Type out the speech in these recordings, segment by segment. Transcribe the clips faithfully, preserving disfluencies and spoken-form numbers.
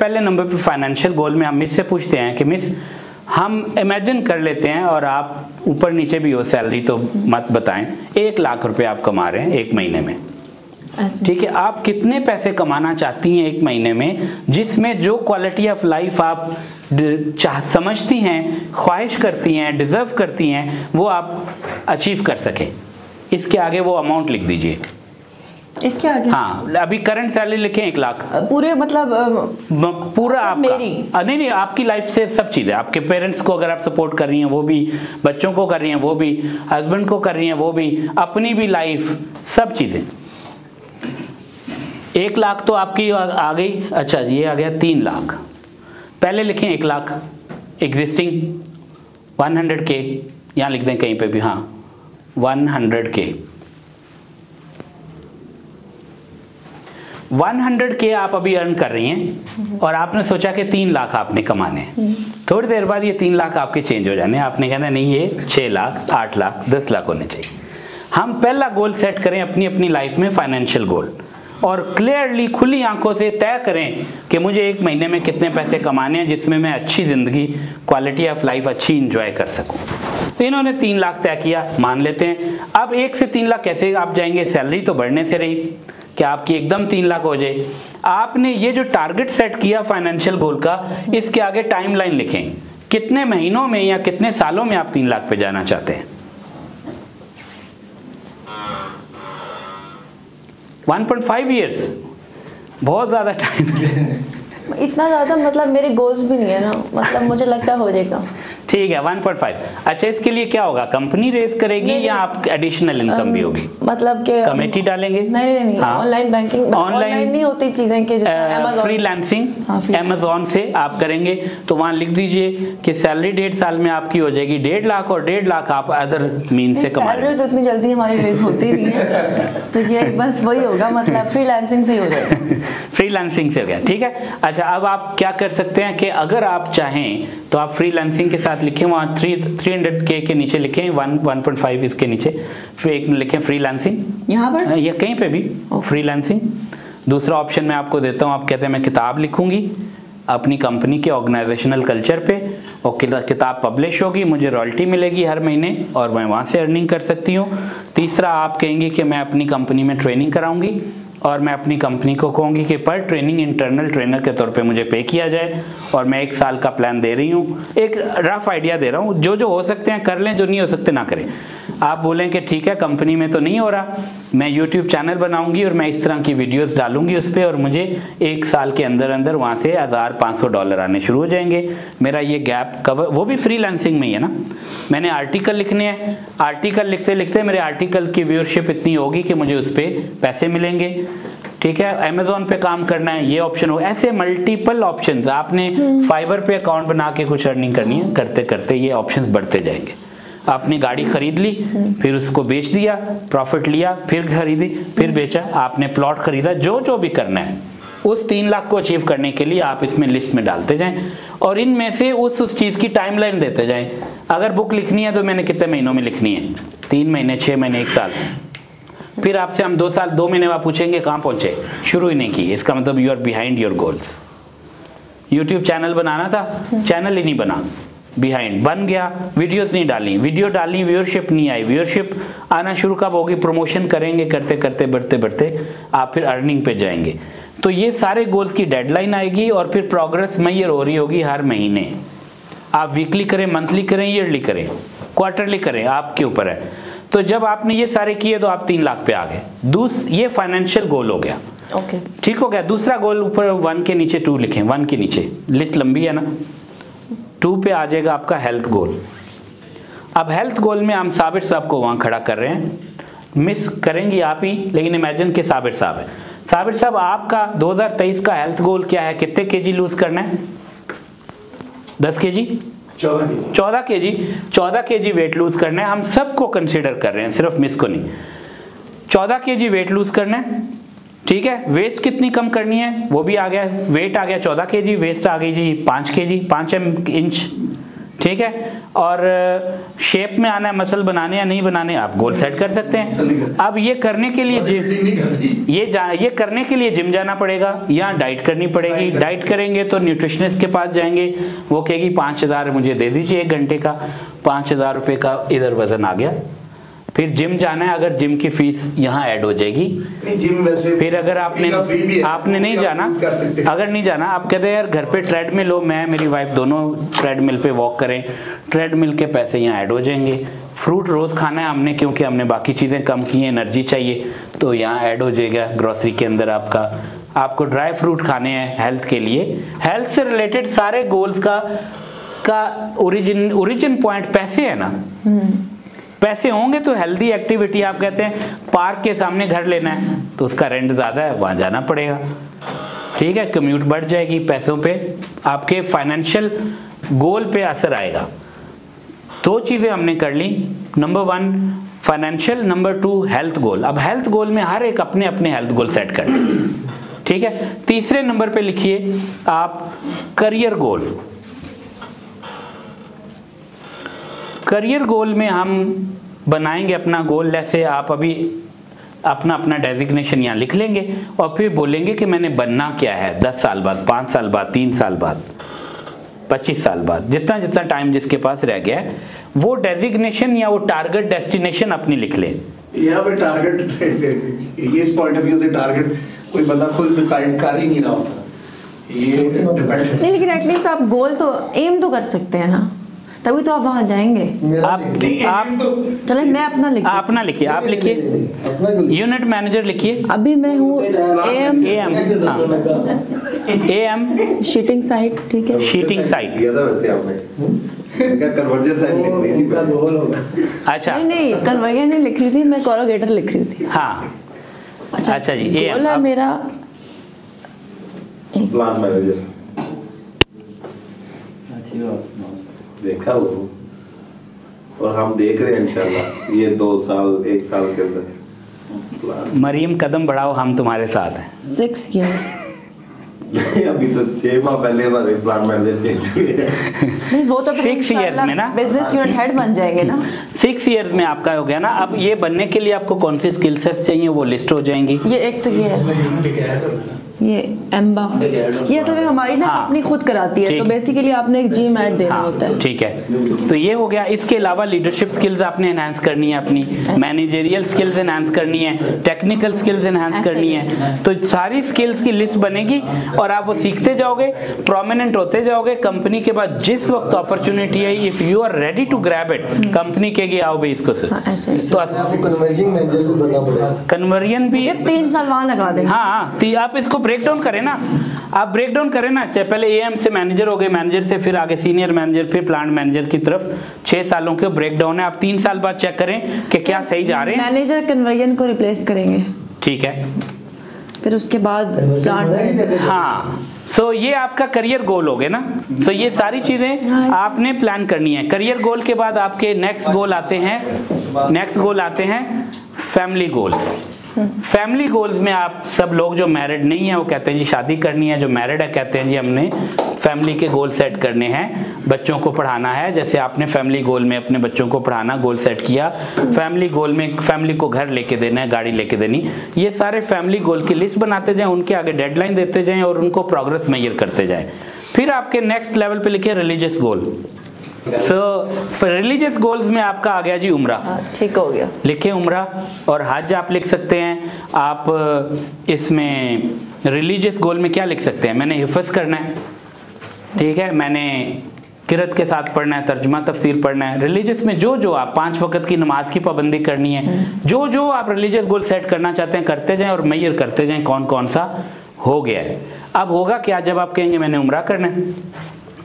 पहले नंबर पे financial goal में हम मिस से पूछते हैं कि मिस हम इमेजिन कर लेते हैं और आप ऊपर नीचे भी हो, सैलरी तो मत बताएं, एक लाख रुपए आप कमा रहे हैं एक महीने में, ठीक है, आप कितने पैसे कमाना चाहती हैं एक महीने में जिसमें जो क्वालिटी ऑफ लाइफ आप चाह समझती हैं, ख्वाहिश करती हैं, डिजर्व करती हैं, वो आप अचीव कर सकें। इसके आगे वो अमाउंट लिख दीजिए, इसके आगे हाँ अभी करंट सैलरी लिखें एक लाख पूरे, मतलब पूरा आपका, मेरी नहीं नहीं आपकी लाइफ से सब चीज़ें, आपके पेरेंट्स को अगर आप सपोर्ट कर रही हैं वो भी, बच्चों को कर रही हैं वो भी, हस्बैंड को कर रही हैं वो भी, अपनी भी लाइफ, सब चीज़ें। एक लाख तो आपकी आ गई, अच्छा ये आ गया तीन लाख, पहले लिखें एक लाख एग्जिस्टिंग वन हंड्रेड के, यहाँ लिख दें कहीं पे भी, हाँ वन हंड्रेड के वन हंड्रेड के आप अभी अर्न कर रही हैं और आपने सोचा कि तीन लाख आपने कमाने हैं, थोड़ी देर बाद ये तीन लाख आपके चेंज हो जाने, आपने कहना नहीं ये छः लाख आठ लाख दस लाख होने चाहिए। हम पहला गोल सेट करें अपनी अपनी लाइफ में, फाइनेंशियल गोल, और क्लियरली खुली आंखों से तय करें कि मुझे एक महीने में कितने पैसे कमाने हैं जिसमें मैं अच्छी ज़िंदगी, क्वालिटी ऑफ लाइफ अच्छी इंजॉय कर सकूँ। तो इन्होंने तीन लाख तय किया, मान लेते हैं। अब एक से तीन लाख कैसे आप जाएंगे, सैलरी तो बढ़ने से रही कि आपकी एकदम तीन लाख हो जाए। आपने ये जो टारगेट सेट किया फाइनेंशियल गोल का, इसके आगे टाइमलाइन लिखें, कितने महीनों में या कितने सालों में आप तीन लाख पे जाना चाहते हैं। वन पॉइंट फाइव इयर्स बहुत ज्यादा टाइम इतना ज्यादा मतलब मेरे गोल्स भी नहीं है ना, मतलब मुझे लगता हो जाएगा, ठीक है वन पॉइंट फाइव। अच्छा इसके लिए क्या होगा, कंपनी रेज करेगी या आप एडिशनल इनकम भी होगी, मतलब के कमेटी डालेंगे, नहीं नहीं नहीं ऑनलाइन बैंकिंग, ऑनलाइन नहीं होती चीजें कि जैसे Amazon फ्रीलांसिंग अमेजोन से आप करेंगे, तो वहां लिख दीजिए कि सैलरी डेढ़ साल में आपकी हो जाएगी डेढ़ लाख और डेढ़ लाख आप अदर मीन से कमा रहे हो। तो इतनी जल्दी हमारी रेज होती नहीं है, तो ये बस वही होगा, मतलब फ्रीलांसिंग से हो जाएगा, फ्रीलांसिंग से हो गया, ठीक है। अच्छा अब आप क्या कर सकते हैं कि अगर आप चाहें तो आप फ्रीलांसिंग के साथ लिखें, वहाँ थ्री थ्री हंड्रेड के के नीचे लिखें, वन वन पॉइंट फाइव इसके नीचे फिर एक लिखें फ्रीलांसिंग, यहाँ पर या कहीं पे भी फ्रीलांसिंग। दूसरा ऑप्शन मैं आपको देता हूँ, आप कहते हैं मैं किताब लिखूंगी अपनी कंपनी के ऑर्गेनाइजेशनल कल्चर पे और किताब पब्लिश होगी, मुझे रॉयल्टी मिलेगी हर महीने और मैं वहाँ से अर्निंग कर सकती हूँ। तीसरा आप कहेंगे कि मैं अपनी कंपनी में ट्रेनिंग कराऊंगी और मैं अपनी कंपनी को कहूँगी कि पर ट्रेनिंग इंटरनल ट्रेनर के तौर पे मुझे पे किया जाए और मैं एक साल का प्लान दे रही हूँ, एक रफ आइडिया दे रहा हूँ, जो जो हो सकते हैं कर लें, जो नहीं हो सकते ना करें। आप बोलें कि ठीक है कंपनी में तो नहीं हो रहा, मैं यूट्यूब चैनल बनाऊंगी और मैं इस तरह की वीडियोस डालूंगी उस पर और मुझे एक साल के अंदर अंदर वहाँ से हज़ार पाँच सौ डॉलर आने शुरू हो जाएंगे, मेरा ये गैप कवर, वो भी फ्रीलांसिंग में ही है ना। मैंने आर्टिकल लिखने हैं, आर्टिकल लिखते लिखते मेरे आर्टिकल की व्यूअरशिप इतनी होगी कि मुझे उस पर पैसे मिलेंगे, ठीक है। अमेजोन पे काम करना है, ये ऑप्शन हो, ऐसे मल्टीपल ऑप्शंस। आपने फाइवर पे अकाउंट बना के कुछ अर्निंग करनी है, करते करते ये ऑप्शंस बढ़ते जाएंगे। आपने गाड़ी खरीद ली, फिर उसको बेच दिया, प्रॉफिट लिया, फिर खरीदी, फिर बेचा, आपने प्लॉट खरीदा, जो जो भी करना है उस तीन लाख को अचीव करने के लिए आप इसमें लिस्ट में डालते जाएं और इनमें से उस उस चीज़ की टाइमलाइन देते जाएं। अगर बुक लिखनी है तो मैंने कितने महीनों में लिखनी है, तीन महीने, छः महीने, एक साल। फिर आपसे हम दो साल दो महीने बाद पूछेंगे कहाँ पहुँचे, शुरू ही नहीं की, इसका मतलब you are behind your goals. YouTube channel बनाना था, चैनल ही नहीं बना, बिहाइंड, बन गया, वीडियोस नहीं डाली, वीडियो डाली व्यूअरशिप नहीं आई, व्यूअरशिप आना शुरू कब होगी, प्रमोशन करेंगे, करते करते बढ़ते बढ़ते आप फिर अर्निंग पे जाएंगे। तो ये सारे गोल्स की डेडलाइन आएगी और फिर प्रोग्रेस मेजर हो रही होगी हर महीने। आप वीकली करें, मंथली करें, ईयरली करें, क्वार्टरली करें, आपके ऊपर है। तो जब आपने ये सारे किए तो आप तीन लाख पे आ गए, दूस ये फाइनेंशियल गोल हो गया, ओके ठीक हो गया। दूसरा गोल ऊपर वन के नीचे टू लिखें, वन के नीचे, लिस्ट लंबी है ना, टू पे आ जाएगा आपका हेल्थ गोल। अब हेल्थ गोल में हम साबिर साहब को वहाँ खड़ा कर रहे हैं, मिस करेंगी आप ही, लेकिन इमेजिन के साबिर साहब है। साबिर साहब आपका दो हज़ार तेईस का हेल्थ गोल क्या है, कितने केजी लूज करना है, दस केजी, चौदह केजी, चौदह केजी वेट लूज करना है, हम सबको कंसिडर कर रहे हैं, सिर्फ मिस को नहीं। चौदह केजी वेट लूज करना है, ठीक है। वेस्ट कितनी कम करनी है, वो भी आ गया, वेट आ गया चौदह केजी, वेस्ट आ गई जी पाँच केजी, पाँच इंच ठीक है। और शेप में आना है मसल बनाने या नहीं बनाने, आप गोल सेट कर सकते हैं। अब ये करने के लिए जिम ये जा, ये करने के लिए जिम जाना पड़ेगा या डाइट करनी पड़ेगी। डाइट करेंगे तो न्यूट्रिशनिस्ट के पास जाएंगे, वो कहेगी पाँच हज़ार मुझे दे दीजिए एक घंटे का, पाँच हज़ार रुपये का इधर वजन आ गया। फिर जिम जाना है, अगर जिम की फीस यहाँ ऐड हो जाएगी। जिम वैसे फिर अगर आपने आपने नहीं जाना, अगर नहीं जाना आप कहते हैं यार घर पे ट्रेडमिल हो, मैं मेरी वाइफ दोनों ट्रेडमिल पे वॉक करें, ट्रेडमिल के पैसे यहाँ ऐड हो जाएंगे। फ्रूट रोज़ खाना है हमने क्योंकि हमने बाकी चीज़ें कम की हैं, एनर्जी चाहिए तो यहाँ ऐड हो जाएगा ग्रॉसरी के अंदर आपका। आपको ड्राई फ्रूट खाने हैं हेल्थ के लिए। हेल्थ से रिलेटेड सारे गोल्स का का ओरिजिन ओरिजिन पॉइंट पैसे है ना। पैसे होंगे तो हेल्दी एक्टिविटी, आप कहते हैं पार्क के सामने घर लेना है तो उसका रेंट ज़्यादा है, वहाँ जाना पड़ेगा, ठीक है, कम्यूट बढ़ जाएगी, पैसों पे आपके फाइनेंशियल गोल पे असर आएगा। दो चीज़ें हमने कर ली, number one financial, number two health goal. अब हेल्थ गोल में हर एक अपने अपने हेल्थ गोल सेट कर लें, ठीक है। तीसरे नंबर पर लिखिए आप करियर गोल। करियर गोल में हम बनाएंगे अपना गोल, जैसे आप अभी अपना अपना डेजिग्नेशन यहाँ लिख लेंगे और फिर बोलेंगे कि मैंने बनना क्या है दस साल बाद, पाँच साल बाद, तीन साल बाद, पच्चीस साल बाद, जितना जितना टाइम जिसके पास रह गया है वो डेजिग्नेशन या वो टारगेट डेस्टिनेशन अपनी लिख लें। यहाँ पे टारगेट, इस पॉइंट ऑफ व्यू से टारगेट कोई बंदा खुद डिसाइड कर ही नहीं रहा होता, ये डिपेंड है। लेकिन एटलीस्ट आप गोल तो एम तो कर सकते हैं ना, तभी तो आप वहाँ जाएंगे। आप आप चले मैं अपना लिखिए, अपना लिखिए, आप लिखिए यूनिट मैनेजर लिखिए। अभी मैं हूँ एम एम एम शीटिंग साइट, ठीक है, शीटिंग साइट। अच्छा नहीं नहीं कन्वर्जर नहीं लिख रही थी मैं, कोरोगेटर लिख रही थी। हाँ अच्छा अच्छा जी, गोल है मेरा प्लान मैनेजर। देखा वो और हम देख रहे हैं इंशाल्लाह ये दो साल एक साल के अंदर। मरियम कदम बढ़ाओ, हम तुम्हारे साथ हैं। सिक्स इयर्स अभी तो छह माह पहले वाले प्लान में चेंज हुए नहीं, वो तो सिक्स इयर्स में ना बिजनेस यूनिट हेड बन जाएंगे ना, सिक्स इयर्स में आपका हो गया ना। अब ये बनने के लिए आपको कौन सी स्किल सेट्स चाहिए वो लिस्ट हो जाएंगी। ये एक तो ये है, ये एम्बा, ये असल में हमारी ना अपनी खुद कराती है, तो बेसिकली आपने एक जीम ऐड देना होता है, ठीक है। तो ये हो गया। इसके अलावा लीडरशिप स्किल्स आपने एनहांस करनी है अपनी, मैनेजेरियल स्किल्स एनहांस करनी है, टेक्निकल स्किल्स एनहांस करनी है। तो सारी स्किल्स की लिस्ट बनेगी और आप वो सीखते जाओगे, प्रोमिनेंट होते जाओगे कंपनी के बाद। जिस वक्त अपॉर्चुनिटी है, if you are ready to grab it, company के लिए आओ भाई इसको। कन्वर्जन भी तीन साल वहाँ लगा दें। हाँ आप इसको ब्रेकडाउन करें ना, आप ब्रेकडाउन करें ना, चाहे पहले एएम से मैनेजर हो गए, मैनेजर से फिर आगे सीनियर मैनेजर, फिर प्लांट मैनेजर की तरफ। छह सालों के ब्रेकडाउन है, आप तीन साल बाद चेक करें कि क्या सही जा रहे हैं। मैनेजर कन्वर्जन को रिप्लेस करेंगे, ठीक है, फिर उसके बाद प्लांट मैनेजर। हाँ सो so, ये आपका करियर गोल हो गया ना। सो so, ये सारी चीजें आपने प्लान करनी है। करियर गोल के बाद आपके नेक्स्ट गोल आते हैं, नेक्स्ट गोल आते हैं फैमिली गोल्स। फैमिली गोल्स में आप सब लोग जो मैरिड नहीं है वो कहते हैं जी शादी करनी है, जो मैरिड है कहते हैं जी हमने फैमिली के गोल सेट करने हैं, बच्चों को पढ़ाना है। जैसे आपने फैमिली गोल में अपने बच्चों को पढ़ाना गोल सेट किया, फैमिली गोल में फैमिली को घर लेके देना है, गाड़ी लेके देनी। ये सारे फैमिली गोल की लिस्ट बनाते जाएं, उनके आगे डेडलाइन देते जाएं और उनको प्रोग्रेस मेजर करते जाएं। फिर आपके नेक्स्ट लेवल पे लिखे religious goal. So religious goals में आपका आ गया जी उम्रा, ठीक हो गया, लिखे उम्रा और हज आप लिख सकते हैं। आप इसमें रिलीजियस गोल में क्या लिख सकते हैं, मैंने हिफ्ज़ करना है, ठीक है, मैंने किरत के साथ पढ़ना है, तर्जुमा तफसीर पढ़ना है। रिलीजियस में जो जो आप पांच वक्त की नमाज की पाबंदी करनी है, जो जो आप रिलीजियस गोल सेट करना चाहते हैं करते जाएं और मेजर करते जाएं कौन कौन सा हो गया है। अब होगा क्या, जब आप कहेंगे मैंने उम्रा करना है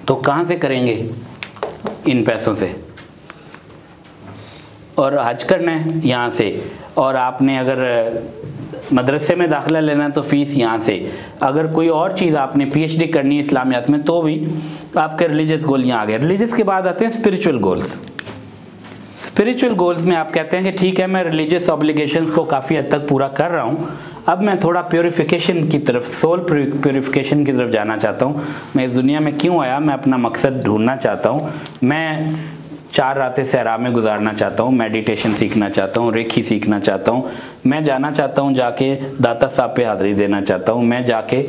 तो कहाँ से करेंगे, इन पैसों से, और हज करना है यहाँ से, और आपने अगर मदरसे में दाखिला लेना है तो फ़ीस यहाँ से, अगर कोई और चीज़ आपने पीएचडी करनी है इस्लामियात में तो भी आपके रिलीजियस गोल यहाँ आ गए। रिलीजियस के बाद आते हैं स्पिरिचुअल गोल्स। स्पिरिचुअल गोल्स में आप कहते हैं कि ठीक है मैं रिलीजियस ऑब्लिगेशंस को काफ़ी हद तक पूरा कर रहा हूँ, अब मैं थोड़ा प्योरीफिकेशन की तरफ, सोल प्योरीफिकेशन की तरफ जाना चाहता हूँ। मैं इस दुनिया में क्यों आया, मैं अपना मकसद ढूंढना चाहता हूँ। मैं चार रातें सहरा में गुजारना चाहता हूँ, मेडिटेशन सीखना चाहता हूँ, रेखी सीखना चाहता हूँ। मैं जाना चाहता हूँ, जाके दाता साहब पे हाज़री देना चाहता हूँ। मैं जाके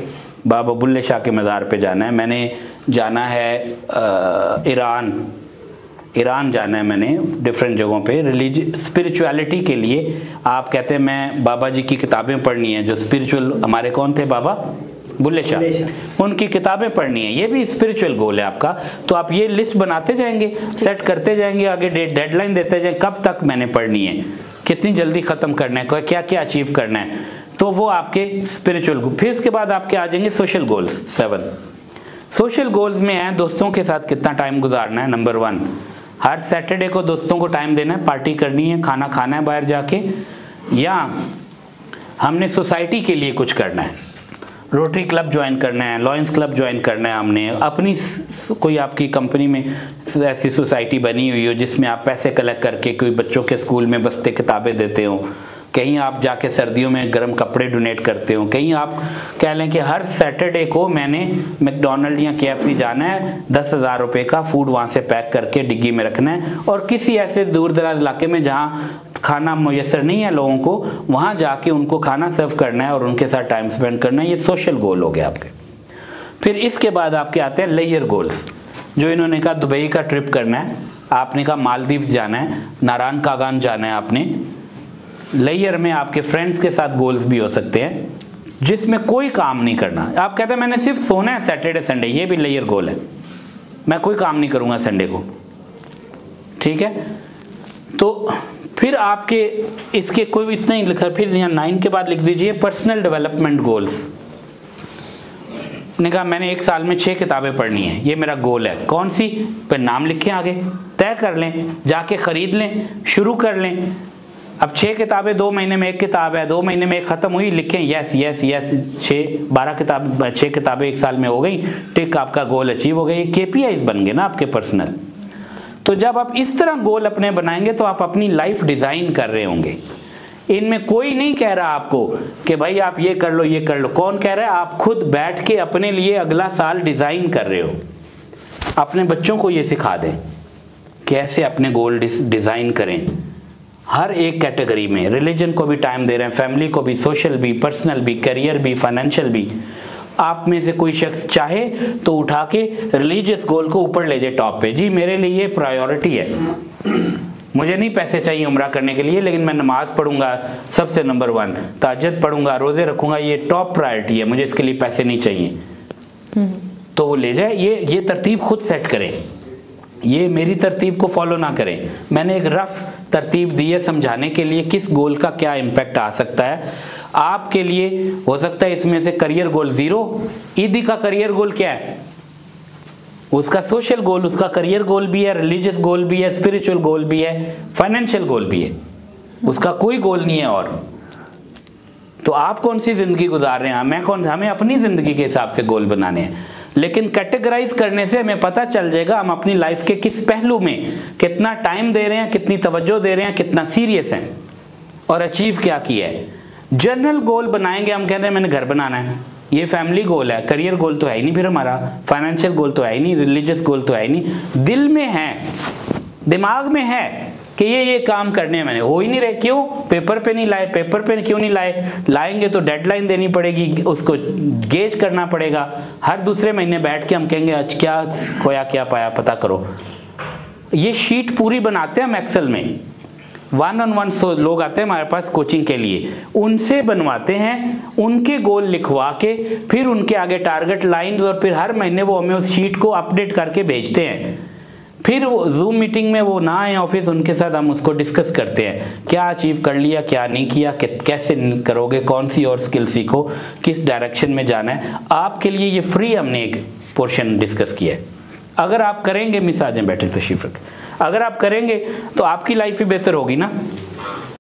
बाबा बुल्ले शाह के मज़ार पे जाना है। मैंने जाना है ईरान, ईरान जाना है मैंने डिफरेंट जगहों पे रिलीज स्पिरिचुअलिटी के लिए। आप कहते हैं मैं बाबा जी की किताबें पढ़नी है, जो स्पिरिचुअल हमारे कौन थे, बाबा बुल्ले शाह, उनकी किताबें पढ़नी है। ये भी स्पिरिचुअल गोल है आपका। तो आप ये लिस्ट बनाते जाएंगे, सेट करते जाएंगे, आगे डेडलाइन देते जाएंगे, कब तक मैंने पढ़नी है, कितनी जल्दी ख़त्म करना है, क्या क्या अचीव करना है। तो वो आपके स्पिरिचुअल गोल। फिर इसके बाद आपके आ जाएंगे social goals. Seven social goals में है दोस्तों के साथ कितना टाइम गुजारना है। नंबर वन, हर सैटरडे को दोस्तों को टाइम देना है, पार्टी करनी है, खाना खाना है बाहर जाके, या हमने सोसाइटी के लिए कुछ करना है, रोटरी क्लब ज्वाइन करना है, लॉयंस क्लब ज्वाइन करना है, हमने अपनी कोई आपकी कंपनी में ऐसी सोसाइटी बनी हुई हो जिसमें आप पैसे कलेक्ट करके कोई बच्चों के स्कूल में बस्ते किताबें देते हो, कहीं आप जाके सर्दियों में गर्म कपड़े डोनेट करते हो, कहीं आप कह लें कि हर सैटरडे को मैंने मैकडोनल्ड या केएफसी जाना है, दस हज़ार रुपये का फूड वहाँ से पैक करके डिग्गी में रखना है, और किसी ऐसे दूर दराज इलाके में जहाँ खाना मुयसर नहीं है लोगों को, वहाँ जाके उनको खाना सर्व करना है और उनके साथ टाइम स्पेंड करना है। ये सोशल गोल हो गया आपके। फिर इसके बाद आपके आते हैं लेयर गोल्स, जो इन्होंने कहा दुबई का ट्रिप करना है, आपने कहा मालदीव जाना है, नारायण कागान जाना है आपने। लेयर में आपके फ्रेंड्स के साथ गोल्स भी हो सकते हैं जिसमें कोई काम नहीं करना। आप कहते हैं मैंने सिर्फ सोना है सैटरडे संडे, ये भी लेयर गोल है, मैं कोई काम नहीं करूँगा संडे को, ठीक है। तो फिर आपके इसके कोई भी इतना ही लिखा। फिर यहाँ नाइन के बाद लिख दीजिए पर्सनल डेवलपमेंट गोल्स। ने कहा मैंने एक साल में छः किताबें पढ़नी है, ये मेरा गोल है। कौन सी पर नाम लिखें, आगे तय कर लें, जाके ख़रीद लें, शुरू कर लें। अब छः किताबें, दो महीने में एक किताब है, दो महीने में एक ख़त्म हुई, लिखें यस यस यस, छः बारह किताब छः किताबें एक साल में हो गई, टिक, आपका गोल अचीव हो गया। ये के पी आईज बन गए ना आपके पर्सनल। तो जब आप इस तरह गोल अपने बनाएंगे तो आप अपनी लाइफ डिज़ाइन कर रहे होंगे। इनमें कोई नहीं कह रहा आपको कि भाई आप ये कर लो ये कर लो, कौन कह रहा है? आप खुद बैठ के अपने लिए अगला साल डिज़ाइन कर रहे हो। अपने बच्चों को ये सिखा दें कैसे अपने गोल डिज़ाइन करें, हर एक कैटेगरी में। रिलीजन को भी टाइम दे रहे हैं, फैमिली को भी, सोशल भी, पर्सनल भी, करियर भी, फाइनेंशियल भी। आप में से कोई शख्स चाहे तो उठा के रिलीजियस गोल को ऊपर ले जाए टॉप पे, जी मेरे लिए ये प्रायोरिटी है, मुझे नहीं पैसे चाहिए उम्रा करने के लिए, लेकिन मैं नमाज पढ़ूंगा सबसे नंबर वन, ताज्जुद पढ़ूंगा, रोजे रखूंगा, ये टॉप प्रायोरिटी है, मुझे इसके लिए पैसे नहीं चाहिए। तो वो ले जाए, ये ये तरतीब खुद सेट करें, ये मेरी तरतीब को फॉलो ना करें। मैंने एक रफ तरतीब दी है समझाने के लिए किस गोल का क्या इम्पैक्ट आ सकता है आपके लिए। हो सकता है इसमें से करियर गोल जीरो, ईदी का करियर गोल क्या है, उसका सोशल गोल, उसका करियर गोल भी है, रिलीजियस गोल भी है, स्पिरिचुअल गोल भी है, फाइनेंशियल गोल भी है, उसका कोई गोल नहीं है। और तो आप कौन सी जिंदगी गुजार रहे हैं, मैं कौन, हमें अपनी जिंदगी के हिसाब से गोल बनाने हैं, लेकिन कैटेगराइज करने से हमें पता चल जाएगा हम अपनी लाइफ के किस पहलू में कितना टाइम दे रहे हैं, कितनी तवज्जो दे रहे हैं, कितना सीरियस हैं और अचीव क्या किया है। जनरल गोल बनाएंगे, हम कह रहे हैं मैंने घर बनाना है, ये फैमिली गोल है, करियर गोल तो है ही नहीं, फिर हमारा फाइनेंशियल गोल तो है ही नहीं, रिलीजियस गोल तो है ही नहीं, दिल में है, दिमाग में है कि ये ये काम करने हैं, मैंने हो ही नहीं रहे, क्यों पेपर पे नहीं लाए, पेपर पे क्यों नहीं लाए, लाएंगे तो डेडलाइन देनी पड़ेगी, उसको गेज करना पड़ेगा, हर दूसरे महीने बैठ के हम कहेंगे आज क्या खोया क्या पाया पता करो। ये शीट पूरी बनाते हैं हम एक्सेल में, वन ऑन वन सो लोग आते हैं हमारे पास कोचिंग के लिए, उनसे बनवाते हैं, उनके गोल लिखवा के, फिर उनके आगे टारगेट लाइंस, और फिर हर महीने वो हमें उस शीट को अपडेट करके भेजते हैं। फिर वो जूम मीटिंग में वो ना आए ऑफिस, उनके साथ हम उसको डिस्कस करते हैं, क्या अचीव कर लिया, क्या नहीं किया, कैसे करोगे, कौन सी और स्किल सीखो, किस डायरेक्शन में जाना है आपके लिए। ये फ्री हमने एक पोर्शन डिस्कस किया है। अगर आप करेंगे मिसाजें बैठे तो शिफ्ट अगर आप करेंगे तो आपकी लाइफ भी बेहतर होगी ना।